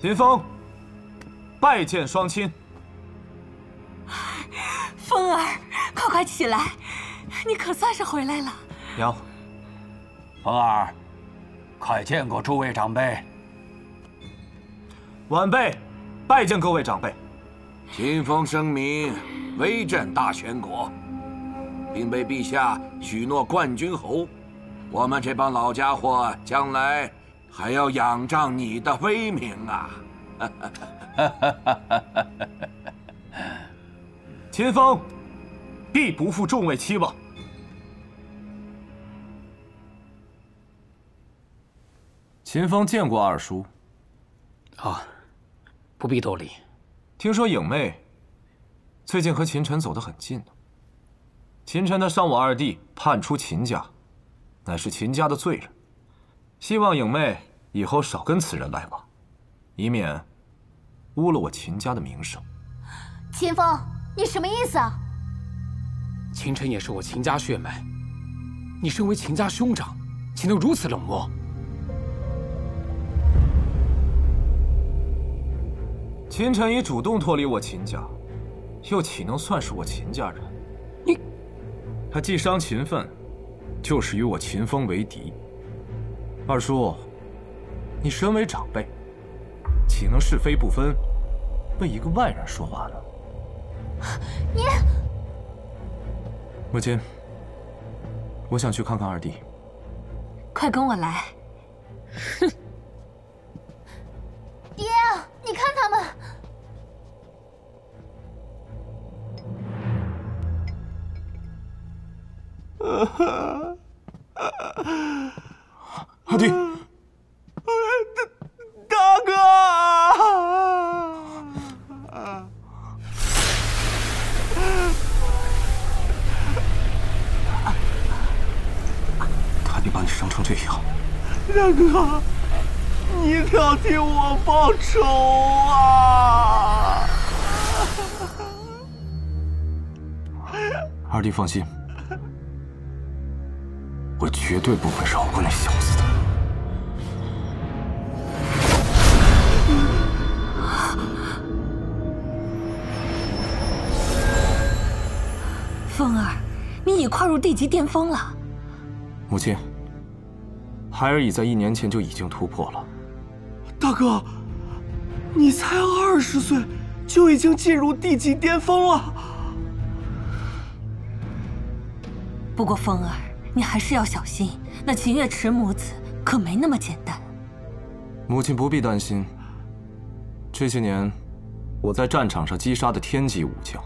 秦风，拜见双亲。风儿，快快起来，你可算是回来了。娘，风儿，快见过诸位长辈。晚辈拜见各位长辈。秦风声明威震大玄国，并被陛下许诺冠军侯。我们这帮老家伙将来。 还要仰仗你的威名啊！秦风，必不负众位期望。秦风见过二叔。啊，不必多礼。听说影妹最近和秦晨走得很近呢。秦晨的丧我二弟叛出秦家，乃是秦家的罪人。 希望影妹以后少跟此人来往，以免污了我秦家的名声。秦风，你什么意思啊？秦晨也是我秦家血脉，你身为秦家兄长，岂能如此冷漠？秦晨已主动脱离我秦家，又岂能算是我秦家人？你，他既伤秦分，就是与我秦风为敌。 二叔，你身为长辈，岂能是非不分，为一个外人说话呢？你，母亲，我想去看看二弟。快跟我来！哼！爹，你看他们。二弟，大哥、啊，他得把你伤成这样。大哥，你一定要替我报仇啊！二弟放心，我绝对不会饶过那小子的。 凤儿，你已跨入地级巅峰了。母亲，孩儿已在1年前就已经突破了。大哥，你才20岁，就已经进入地级巅峰了。不过，凤儿，你还是要小心，那秦月池母子可没那么简单。母亲不必担心，这些年我在战场上击杀的天级武将。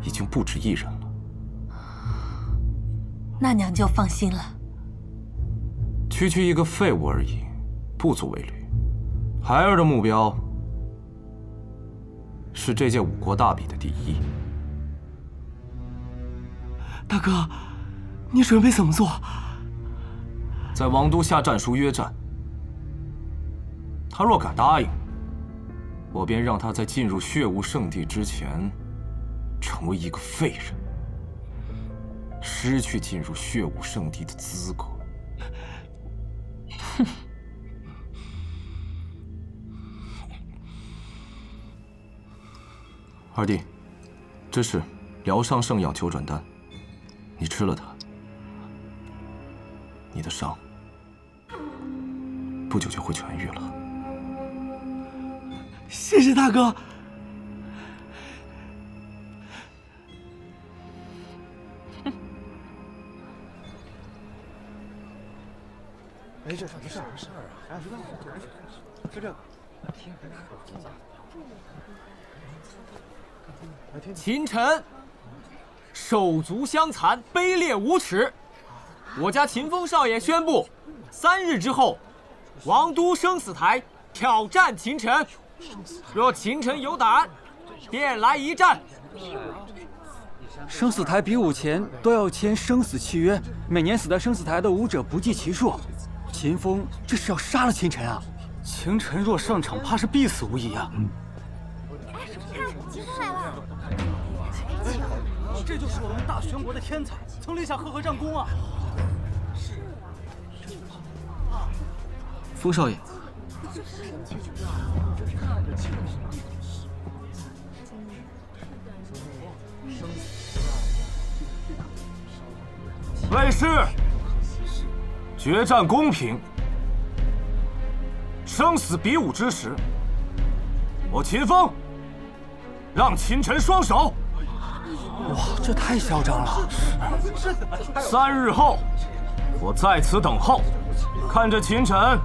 已经不止1人了，那娘就放心了。区区一个废物而已，不足为虑。孩儿的目标是这届5国大比的第1。大哥，你准备怎么做？在王都下战书约战，他若敢答应，我便让他在进入血无圣地之前。 成为一个废人，失去进入血武圣地的资格。哼！二弟，这是疗伤圣药九转丹，你吃了它，你的伤不久就会痊愈了。谢谢大哥。 没事，没事，没事啊！哎，别管，就这个。秦晨，手足相残，卑劣无耻！我家秦风少爷宣布，3日之后，王都生死台挑战秦晨。若秦晨有胆，便来一战。生死台比武前都要签生死契约，每年死在生死台的武者不计其数。 秦风这是要杀了秦晨啊！秦晨若上场，怕是必死无疑啊！哎，秦风来了！这就是我们大玄国的天才，曾立下赫赫战功啊！风少爷，卫士，决战公平，生死比武之时，我秦风让秦尘双手。哇，这太嚣张了！3日后，我在此等候，看着秦尘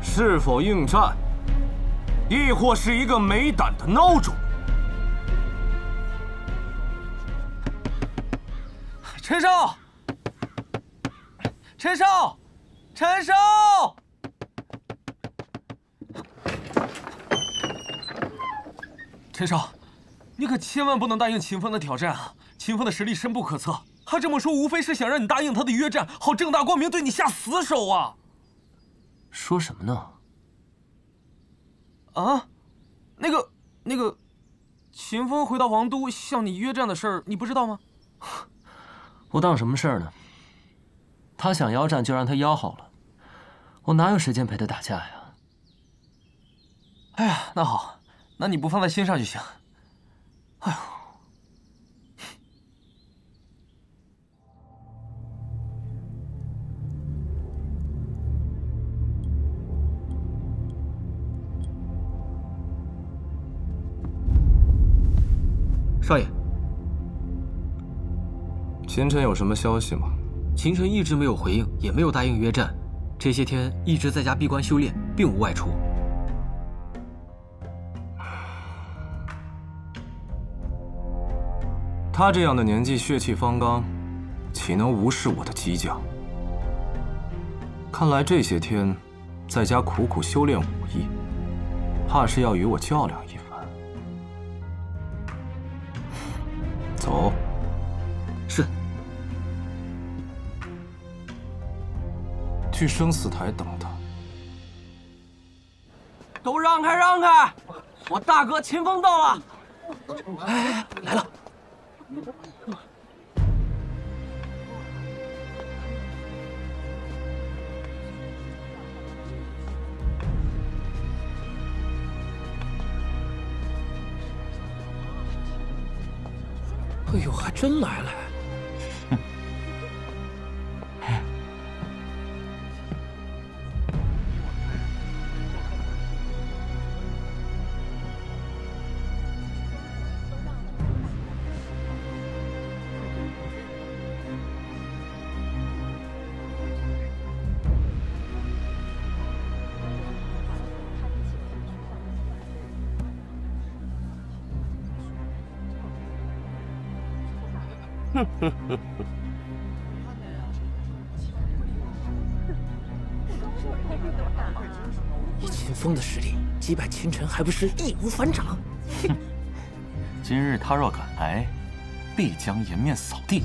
是否应战，亦或是一个没胆的孬种。 陈少，陈少，陈少！陈少，你可千万不能答应秦风的挑战啊！秦风的实力深不可测，他这么说无非是想让你答应他的约战，好正大光明对你下死手啊！说什么呢？啊，那个，秦风回到王都向你约战的事儿，你不知道吗？ 我当什么事儿呢？他想邀战就让他邀好了，我哪有时间陪他打架呀？哎呀，那好，那你不放在心上就行。哎呦，少爷。 秦晨有什么消息吗？秦晨一直没有回应，也没有答应约战，这些天一直在家闭关修炼，并无外出。他这样的年纪，血气方刚，岂能无视我的激将？看来这些天在家苦苦修炼武艺，怕是要与我较量一番。走。 去生死台等他。都让开，让开！我大哥秦风到了。哎，来了。哎呦，还真来了。 以秦风的实力，击败秦尘还不是易如反掌？哼！今日他若敢来，必将颜面扫地。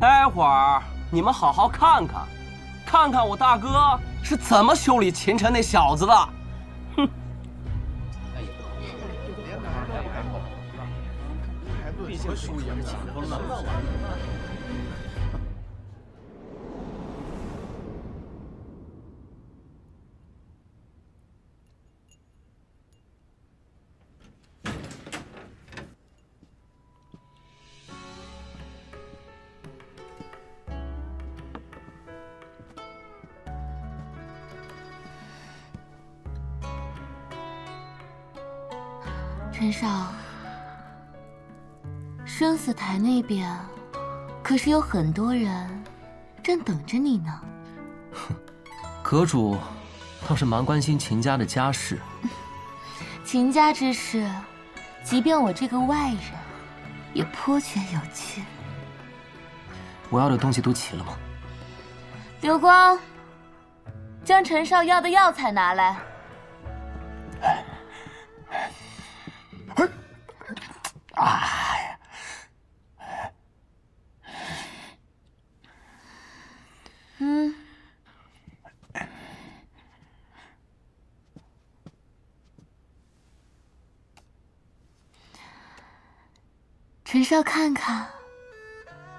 待会儿你们好好看看，看看我大哥是怎么修理秦尘那小子的。 陈少，生死台那边可是有很多人正等着你呢。哼，阁主倒是蛮关心秦家的家事。秦家之事，即便我这个外人也颇觉有趣。我要的东西都齐了吗？刘光，将陈少要的药材拿来。 陈少，看看，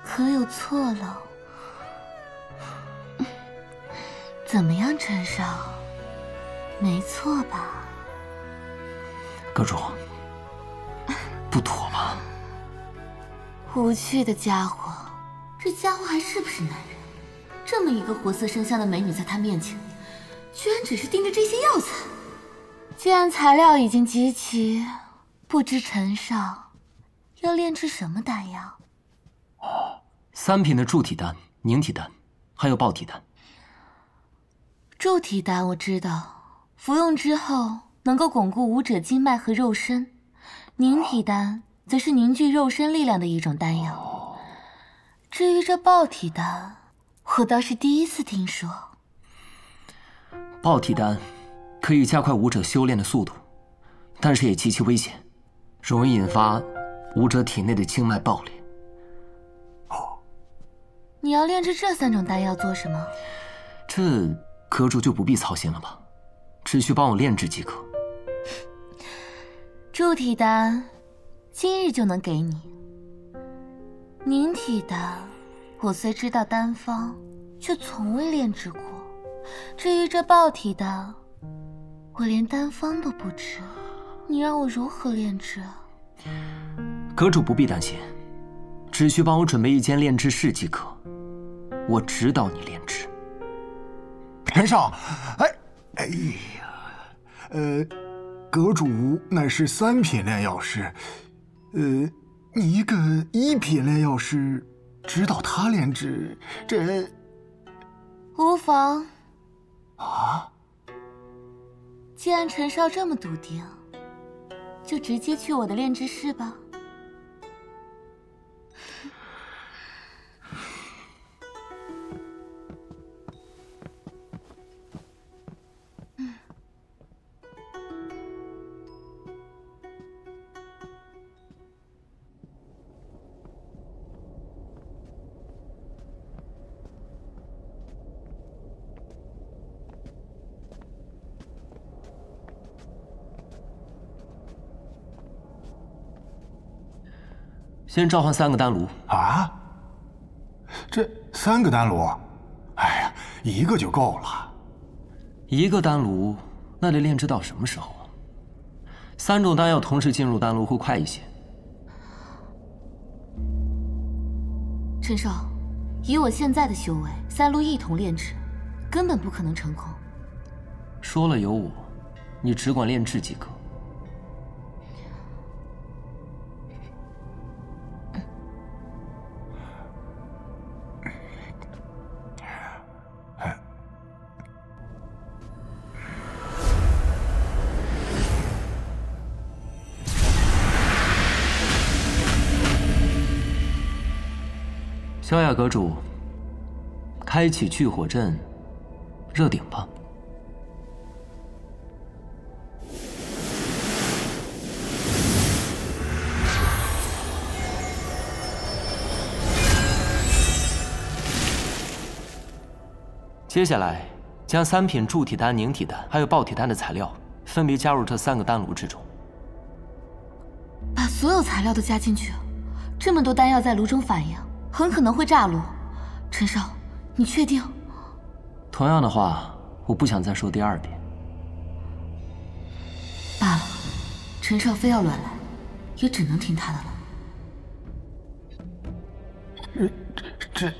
可有错漏？怎么样，陈少？没错吧？阁主，不妥吗？无趣的家伙，这家伙还是不是男人？这么一个活色生香的美女在他面前，居然只是盯着这些药材。既然材料已经集齐，不知陈少要炼制什么丹药？3品的铸体丹、凝体丹，还有爆体丹。 铸体丹我知道，服用之后能够巩固武者经脉和肉身；凝体丹则是凝聚肉身力量的一种丹药。至于这爆体丹，我倒是第一次听说。爆体丹可以加快武者修炼的速度，但是也极其危险，容易引发武者体内的经脉爆裂。你要炼制这3种丹药做什么？这。 阁主就不必操心了吧，只需帮我炼制即可。铸体丹，今日就能给你。凝体丹，我虽知道丹方，却从未炼制过。至于这爆体丹，我连丹方都不知，你让我如何炼制啊？阁主不必担心，只需帮我准备一间炼制室即可，我指导你炼制。 陈少，哎呀，阁主乃是3品炼药师，你一个1品炼药师指导他炼制，这无妨。啊！既然陈少这么笃定，就直接去我的炼制室吧。先召唤3个丹炉啊！这3个丹炉，哎呀，一个就够了。1个丹炉，那得炼制到什么时候啊？3种丹药同时进入丹炉会快一些。陈少，以我现在的修为，3炉一同炼制，根本不可能成功。说了有我，你只管炼制即可。 萧亚阁主，开启聚火阵，热鼎吧。接下来，将3品铸体丹、凝体丹还有爆体丹的材料分别加入这3个丹炉之中。把所有材料都加进去，这么多丹药在炉中反应。 很可能会炸炉，陈少，你确定？同样的话，我不想再说第2遍。罢了，陈少非要乱来，也只能听他的了。这……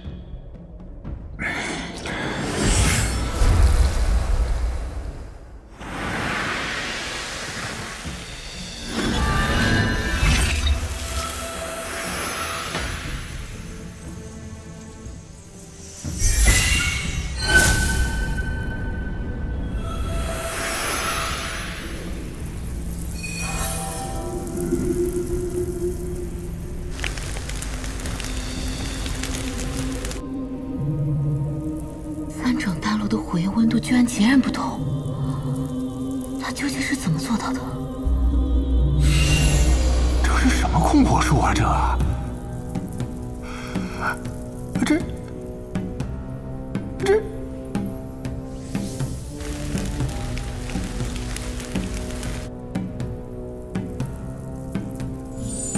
截然不同，他究竟是怎么做到的？这是什么空火术啊！这……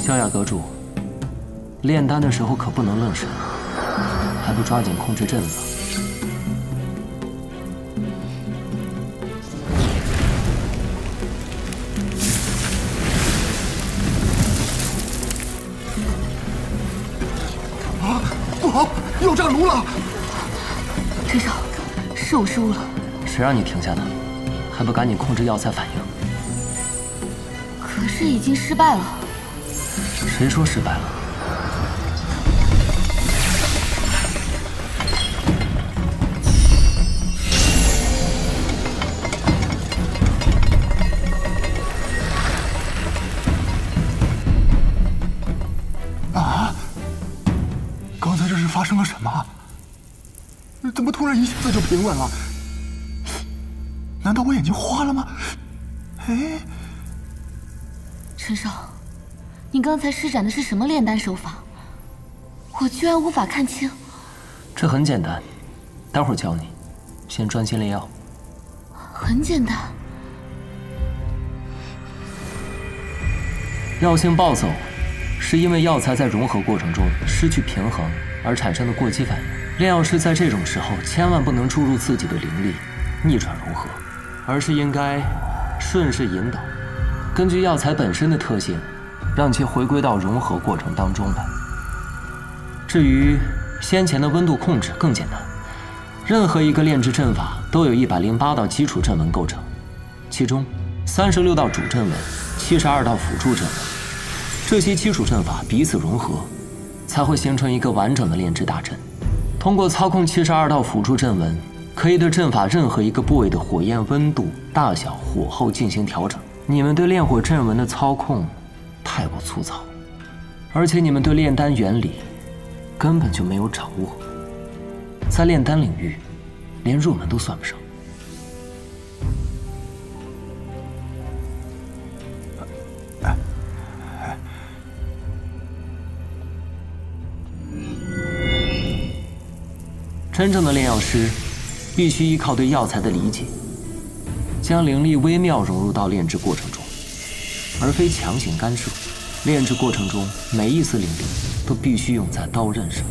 萧亚阁主，炼丹的时候可不能愣神，还不抓紧控制阵法。肉胀炉了！陈少，是我失误了。谁让你停下的？还不赶紧控制药材反应！可是已经失败了。谁说失败了？ 发生了什么？怎么突然一下子就平稳了？难道我眼睛花了吗？哎，陈少，你刚才施展的是什么炼丹手法？我居然无法看清。这很简单，待会儿教你，先专心炼药。很简单。药性暴走，是因为药材在融合过程中失去平衡。 而产生的过激反应，炼药师在这种时候千万不能注入自己的灵力，逆转融合，而是应该顺势引导，根据药材本身的特性，让其回归到融合过程当中来。至于先前的温度控制更简单，任何一个炼制阵法都有108道基础阵纹构成，其中36道主阵纹，72道辅助阵纹，这些基础阵法彼此融合。 才会形成一个完整的炼制大阵。通过操控72道辅助阵纹，可以对阵法任何一个部位的火焰温度、大小、火候进行调整。你们对炼火阵纹的操控太过粗糙，而且你们对炼丹原理根本就没有掌握，在炼丹领域，连入门都算不上。真正的炼药师必须依靠对药材的理解，将灵力微妙融入到炼制过程中，而非强行干涉。炼制过程中每一丝灵力都必须用在刀刃上。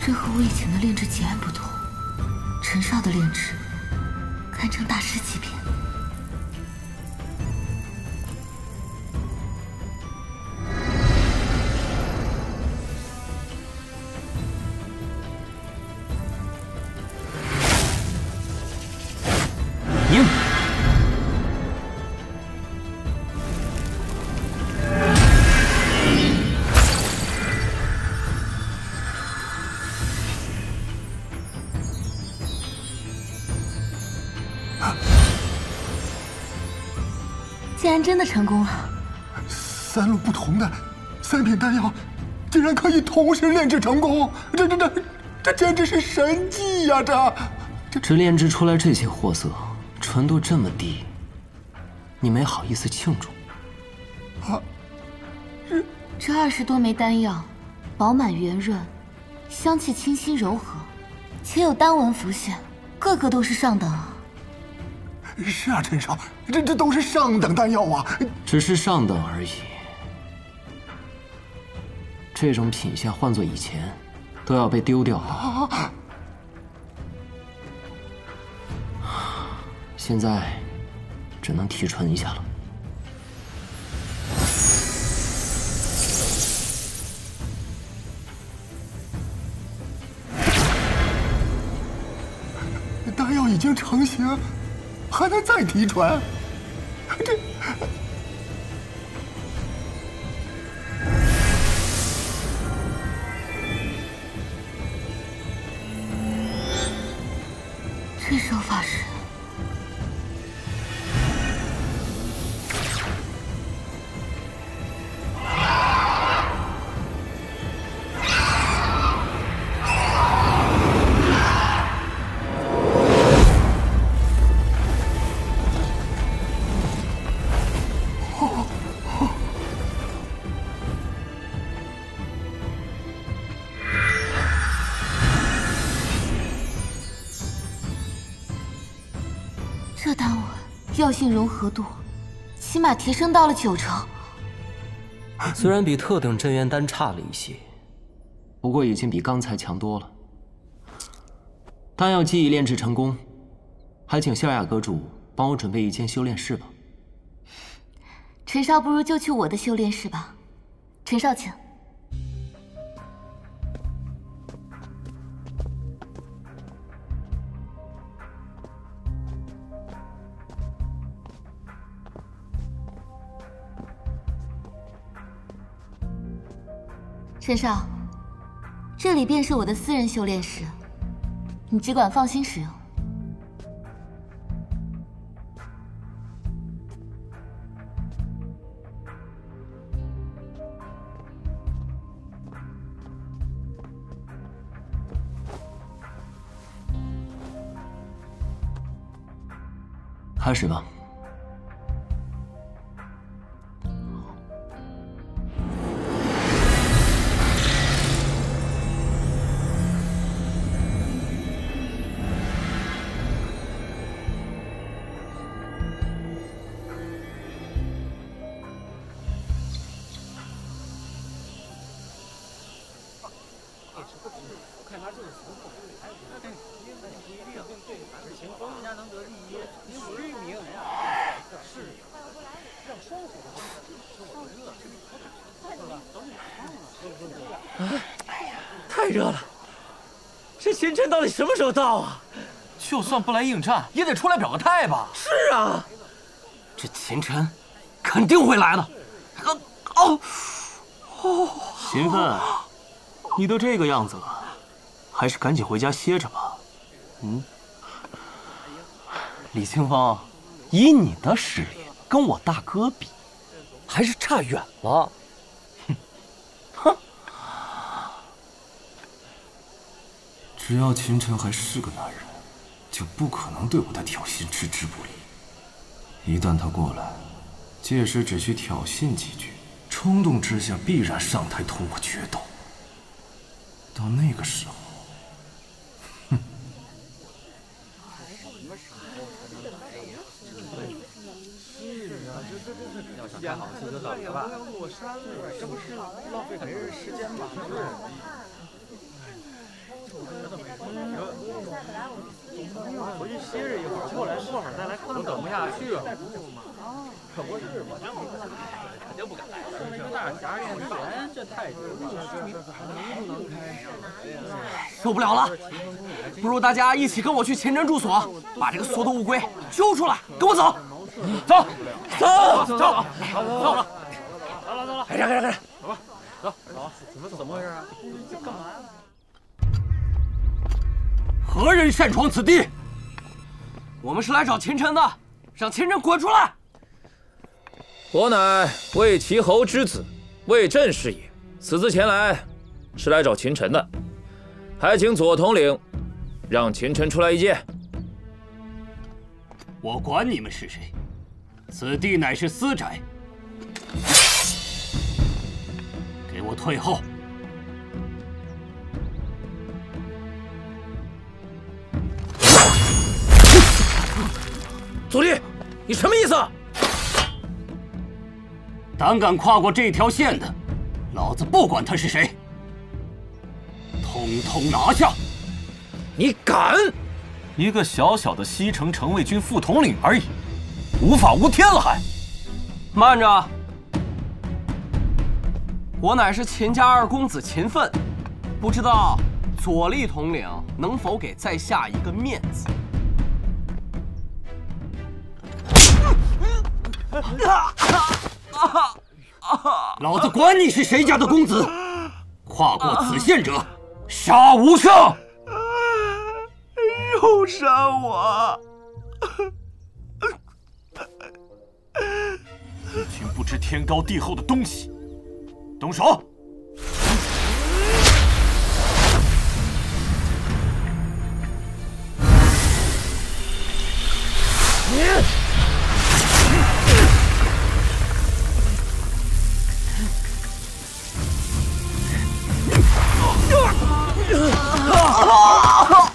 这和我以前的炼制截然不同。陈少的炼制堪称大师级别。赢！竟然真的成功了！三路不同的三品丹药，竟然可以同时炼制成功，这简直是神迹呀！这炼制出来这些货色，纯度这么低，你没好意思庆祝？啊，这20多枚丹药，饱满圆润，香气清新柔和，且有丹纹浮现，个个都是上等啊！ 是啊，陈少，这都是上等丹药啊，只是上等而已。这种品相换做以前，都要被丢掉了。现在只能提纯一下了。丹药已经成型。 还能再提纯？这……这手法是……这丹纹药性融合度起码提升到了90%。虽然比特等镇元丹差了一些，不过已经比刚才强多了。丹药技艺炼制成功，还请萧亚阁主帮我准备一间修炼室吧。陈少，不如就去我的修炼室吧。陈少，请。 陈少，这里便是我的私人修炼室，你只管放心使用。开始吧。 到底什么时候到啊？就算不来应战，也得出来表个态吧。是啊，这秦晨肯定会来的。秦奋，你都这个样子了，还是赶紧回家歇着吧。嗯，李清风，以你的实力跟我大哥比，还是差远了。 只要秦晨还是个男人，就不可能对我的挑衅置之不理。一旦他过来，届时只需挑衅几句，冲动之下必然上台同我决斗。到那个时候，哼！演好就得了吧？这不是浪费别人时间吗？ 回去歇着一会儿，过来过会儿再来看看。我等不下去了，可不是嘛，肯定不敢来。生了一个大侠练拳，这太丢人了。受不了了，不如大家一起跟我去秦真住所，把这个缩头乌龟揪出来。跟我走，走，走，走，走，走了，走了，走了，开着，开着，开着，走吧，走，走，怎么回事啊？这干嘛呀？ 何人擅闯此地？我们是来找秦晨的，让秦晨滚出来！我乃魏齐侯之子，魏震是也。此次前来，是来找秦晨的，还请左统领让秦晨出来一见。我管你们是谁，此地乃是私宅，给我退后！ 左立，你什么意思？胆敢跨过这条线的，老子不管他是谁，统统拿下！你敢？一个小小的西城城卫军副统领而已，无法无天了还？慢着，我乃是秦家二公子秦奋，不知道左立统领能否给在下一个面子？ 老子管你是谁家的公子，跨过此线者，杀无赦！又杀我！一群不知天高地厚的东西，动手！你！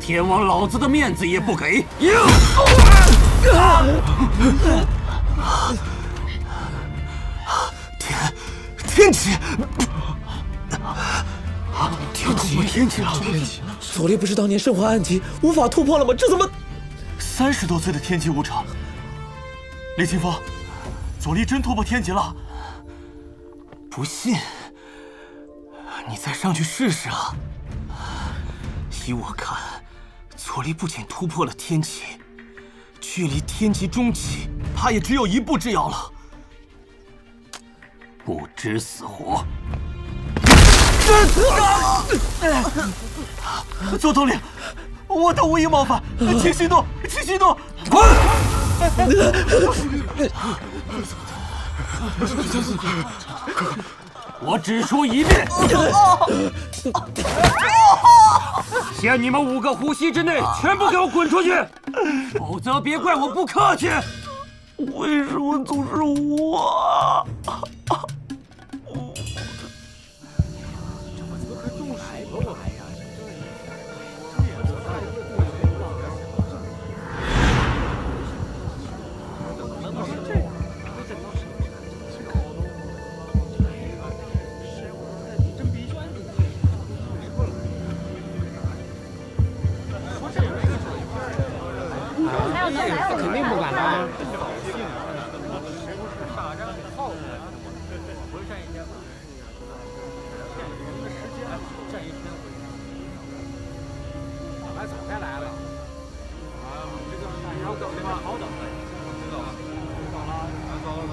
天王老子的面子也不给！天启，天启了！左力不是当年身怀暗疾，无法突破了吗？这怎么？30多岁的天启无常，李清风，左力真突破天劫了！不信，你再上去试试啊！依我看，左力不仅突破了天劫，距离天劫中期，怕也只有一步之遥了。 不知死活！左统领，我等无意冒犯，请息怒，请息怒！滚！我只说一遍，限你们5个呼吸之内全部给我滚出去，否则别怪我不客气。为什么总是我？ 肯定不敢啦！来，早该来了。啊，这个你要等的话，好等。知道了，走了，走了。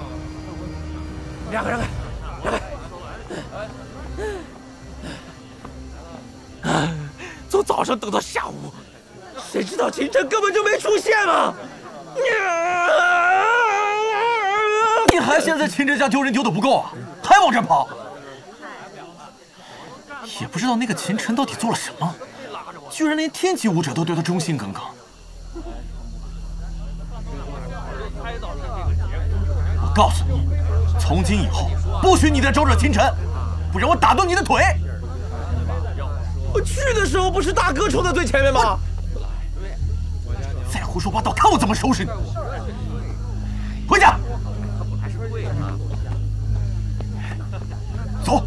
让开！从早上等到下午，谁知道秦晨根本就没出现啊！ 你还嫌在秦真家丢人丢的不够啊？还往这跑？也不知道那个秦晨到底做了什么，居然连天级武者都对他忠心耿耿。我告诉你，从今以后不许你再招惹秦晨，不然我打断你的腿！我去的时候不是大哥冲在最前面吗？ 胡说八道！看我怎么收拾你！回家，走。